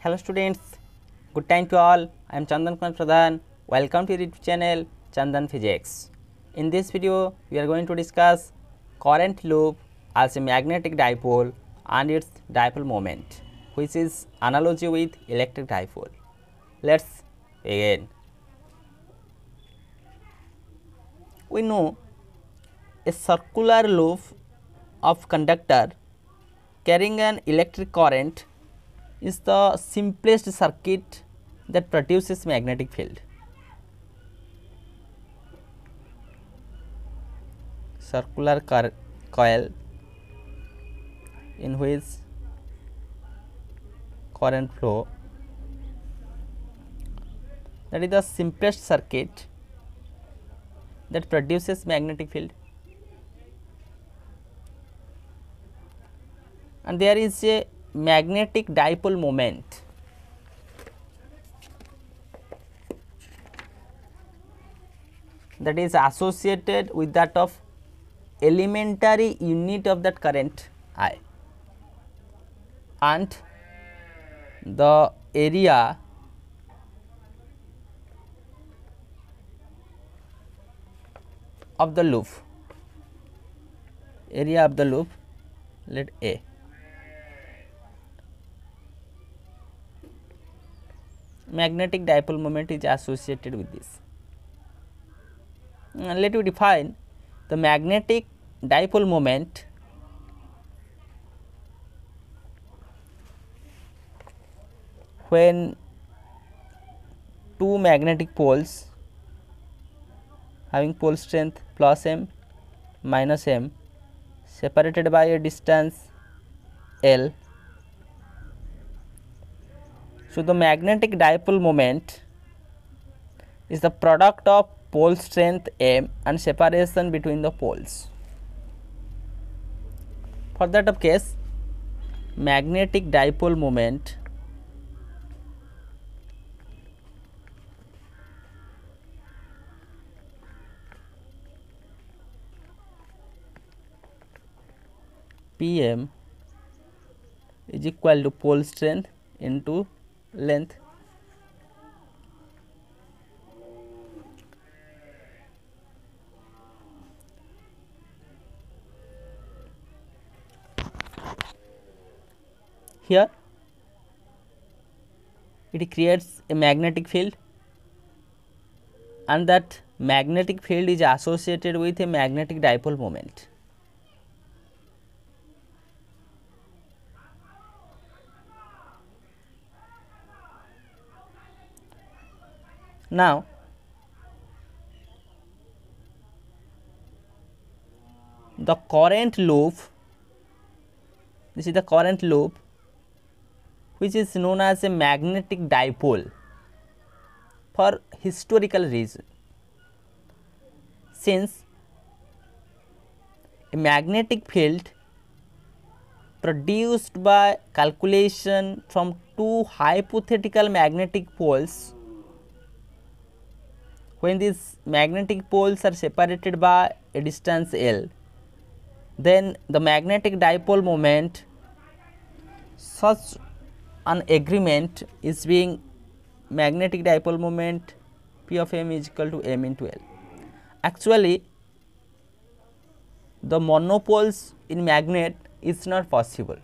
Hello students, good time to all. I am Chandan Kumar Pradhan. Welcome to your YouTube channel Chandan Physics. In this video, we are going to discuss current loop as a magnetic dipole and its dipole moment, which is analogy with electric dipole. Let's begin. We know a circular loop of conductor carrying an electric current is the simplest circuit that produces magnetic field. Circular coil in which current flow, that is the simplest circuit that produces magnetic field. And there is a magnetic dipole moment that is associated with that of elementary unit of that current I, and the area of the loop, let A. Magnetic dipole moment is associated with this. And let me define the magnetic dipole moment when two magnetic poles having pole strength plus m minus m separated by a distance L. So, the magnetic dipole moment is the product of pole strength m and separation between the poles. For that of case, magnetic dipole moment Pm is equal to pole strength into length. Here it creates a magnetic field, and that magnetic field is associated with a magnetic dipole moment. Now, the current loop, this is the current loop which is known as a magnetic dipole for historical reason. Since a magnetic field produced by calculation from two hypothetical magnetic poles, when these magnetic poles are separated by a distance L, then the magnetic dipole moment, such an agreement is being magnetic dipole moment P of m is equal to m into L. Actually, the monopoles in magnet is not possible.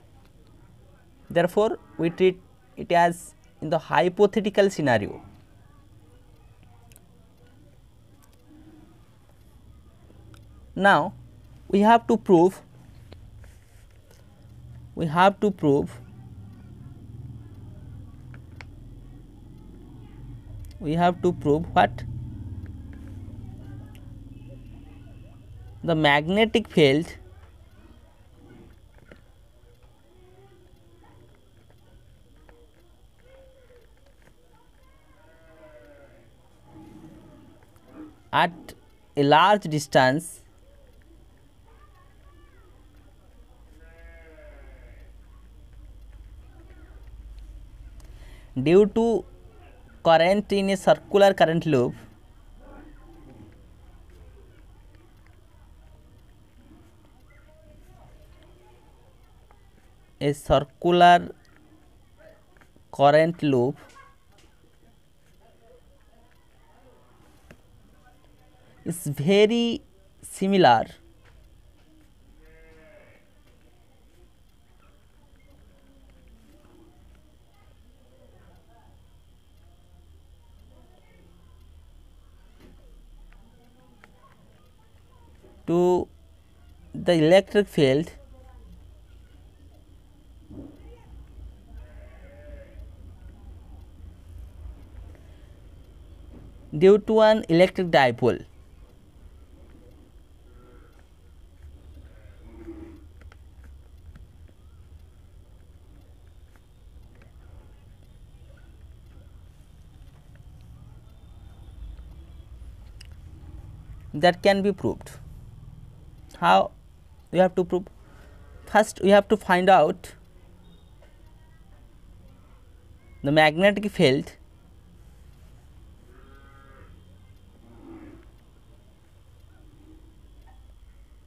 Therefore, we treat it as in the hypothetical scenario. Now, we have to prove what? The magnetic field at a large distance due to current in a circular current loop current loop is very similar to the electric field due to an electric dipole. That can be proved. How we have to prove? First we have to find out the magnetic field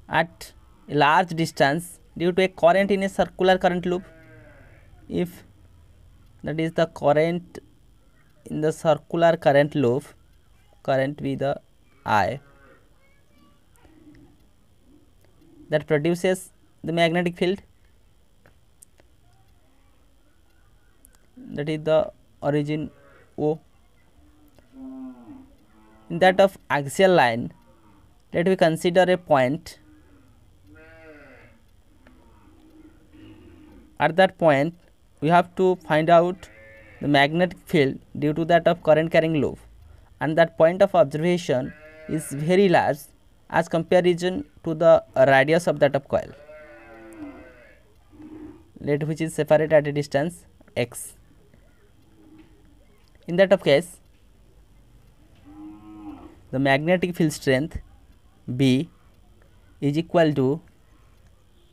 at a large distance due to a current in a circular current loop. If that is the current in the circular current loop, current be the I, that produces the magnetic field, that is the origin O. In that of axial line, let me consider a point. At that point we have to find out the magnetic field due to that of current carrying loop, and that point of observation is very large as comparison to the radius of that of coil, let which is separate at a distance x. In that of case, the magnetic field strength B is equal to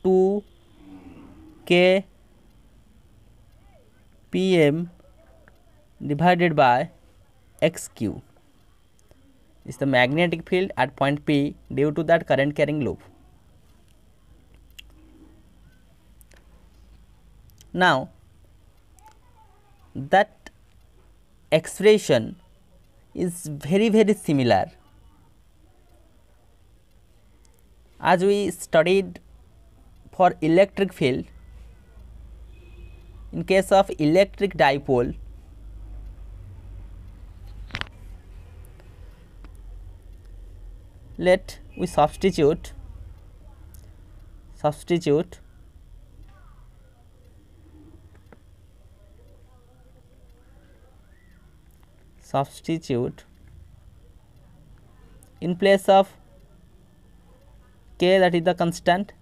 2 kPm divided by xq. Is the magnetic field at point P due to that current carrying loop. Now, that expression is very similar as we studied for electric field. In case of electric dipole, let we substitute in place of k, that is the constant.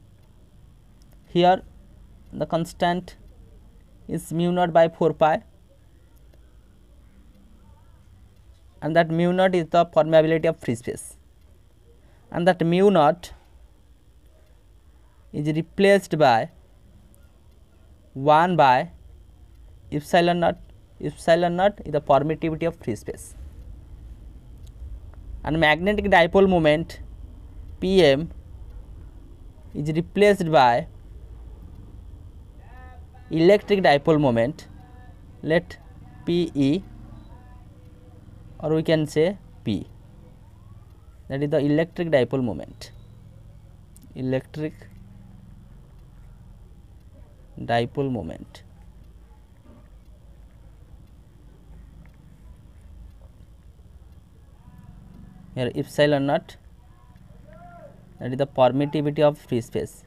Here the constant is mu naught by 4 pi, and that mu naught is the permeability of free space, and that mu naught is replaced by 1 by epsilon naught. Epsilon naught is the permittivity of free space, and magnetic dipole moment Pm is replaced by electric dipole moment, let Pe, or we can say P. That is the electric dipole moment. Electric dipole moment. Here epsilon naught, that is the permittivity of free space.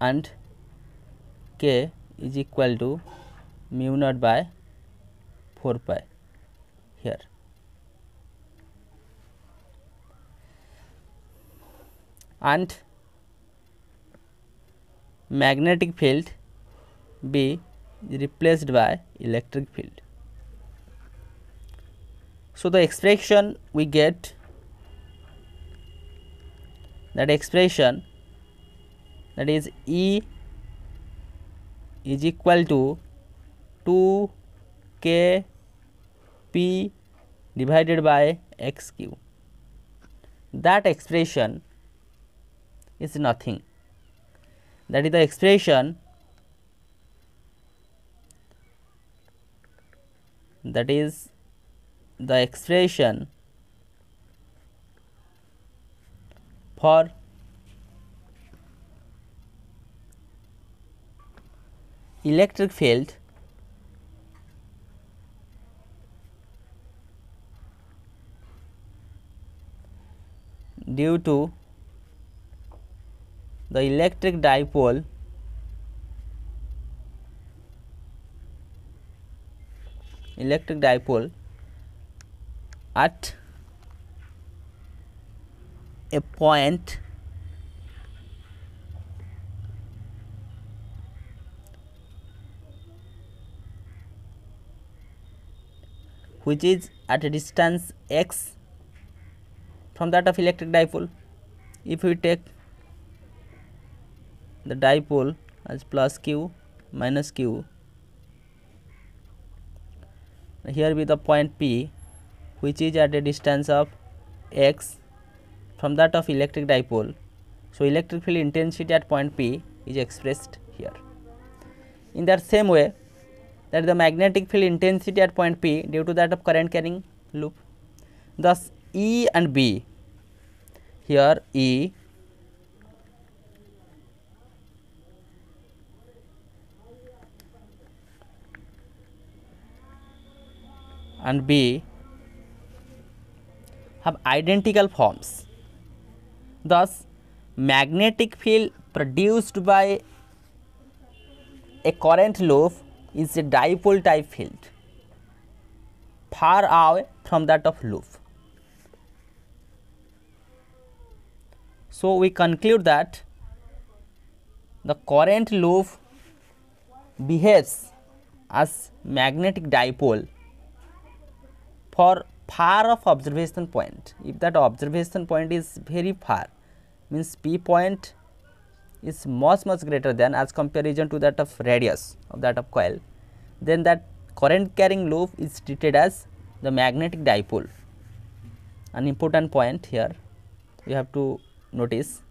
And K is equal to mu naught by 4 pi here. And magnetic field B is replaced by electric field. So the expression we get, that expression, that is E is equal to 2 kP divided by xq. That expression is nothing. That is the expression, for electric field due to the electric dipole at a point which is at a distance x from that of electric dipole. If we take the dipole as plus q minus q, here be the point P, which is at a distance of x from that of electric dipole. So, electric field intensity at point P is expressed here. In that same way, that the magnetic field intensity at point P due to that of current carrying loop. Thus, E and B, here E and B have identical forms. Thus, magnetic field produced by a current loop is a dipole type field far away from that of loop. So, we conclude that the current loop behaves as magnetic dipole for far off observation point. If that observation point is very far, means P point is much greater than as comparison to that of radius of that of coil, then that current carrying loop is treated as the magnetic dipole. An important point here you have to notice,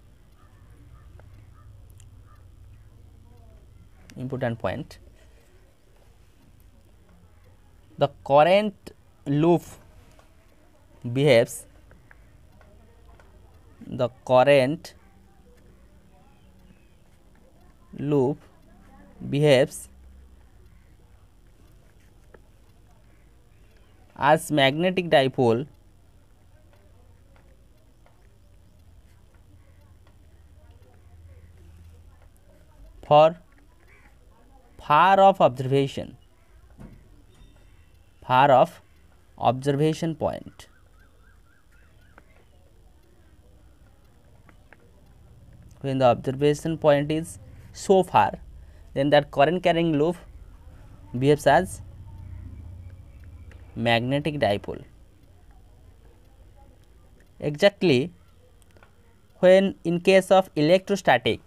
important point, the current loop behaves, the current loop behaves as magnetic dipole for far off observation, far off observation point. When the observation point is so far, then that current carrying loop behaves as magnetic dipole. Exactly, when in case of electrostatic,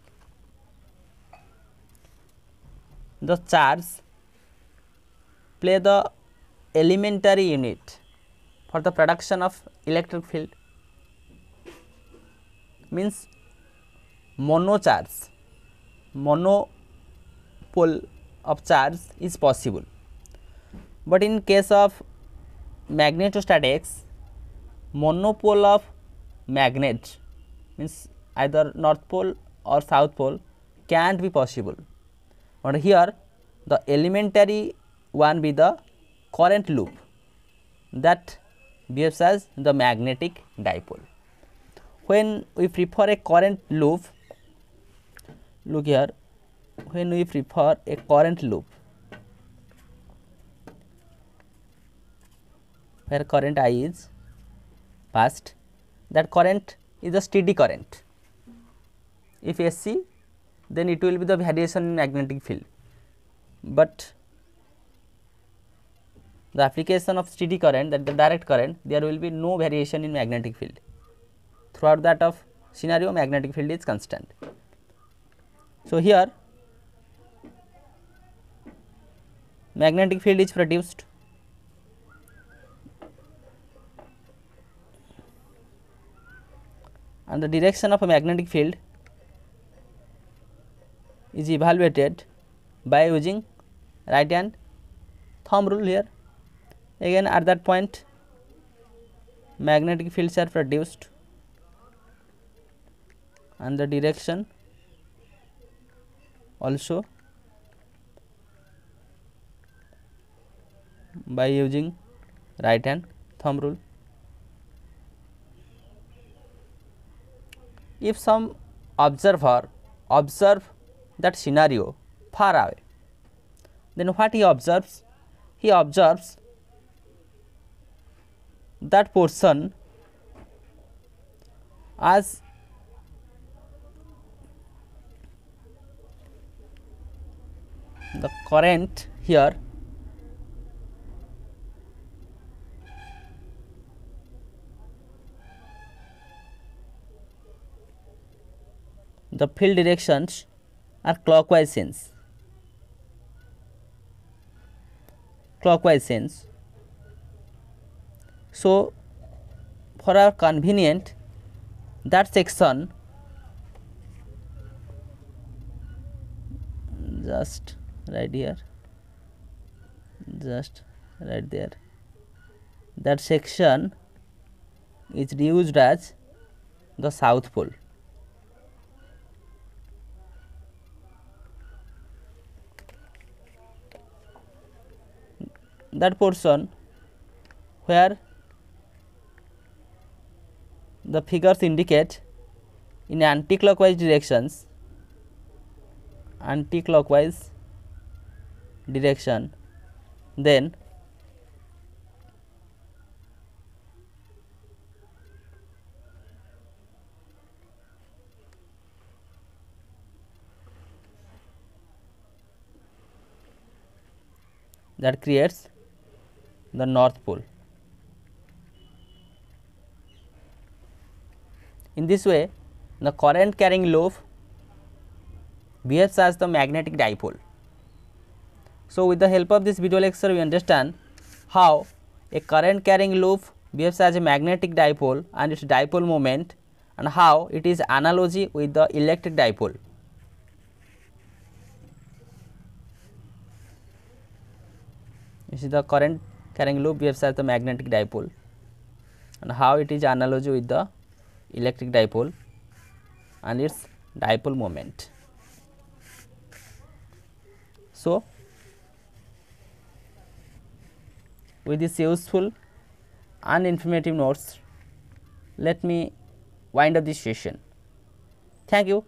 the charge play the elementary unit for the production of electric field, means monopole of charge is possible. But in case of magnetostatics, monopole of magnet, means either north pole or south pole, can't be possible. But here the elementary one be the current loop that behaves as the magnetic dipole. When we prefer a current loop, look here, when we prefer a current loop where current I is passed, that current is a steady current. If SC, then it will be the variation in magnetic field. But the application of steady current, that the direct current, there will be no variation in magnetic field. Throughout that of scenario, magnetic field is constant. So, here magnetic field is produced. And the direction of a magnetic field is evaluated by using right hand thumb rule here. Again, at that point magnetic fields are produced and the direction also by using right hand thumb rule. If some observer observes that scenario far away, then what he observes? He observes that portion as the current here the field directions are clockwise sense. So, for our convenient, that section just right here, just right there, that section is used as the South Pole. That portion where the figures indicate in anti-clockwise directions, then that creates the North Pole. In this way, the current carrying lobe behaves as the magnetic dipole. So, with the help of this video lecture, we understand how a current carrying lobe behaves as a magnetic dipole and its dipole moment, and how it is analogy with the electric dipole. This is the current carrying lobe behaves as the magnetic dipole, and how it is analogy with the electric dipole and its dipole moment. So, with this useful and informative notes, let me wind up this session. Thank you.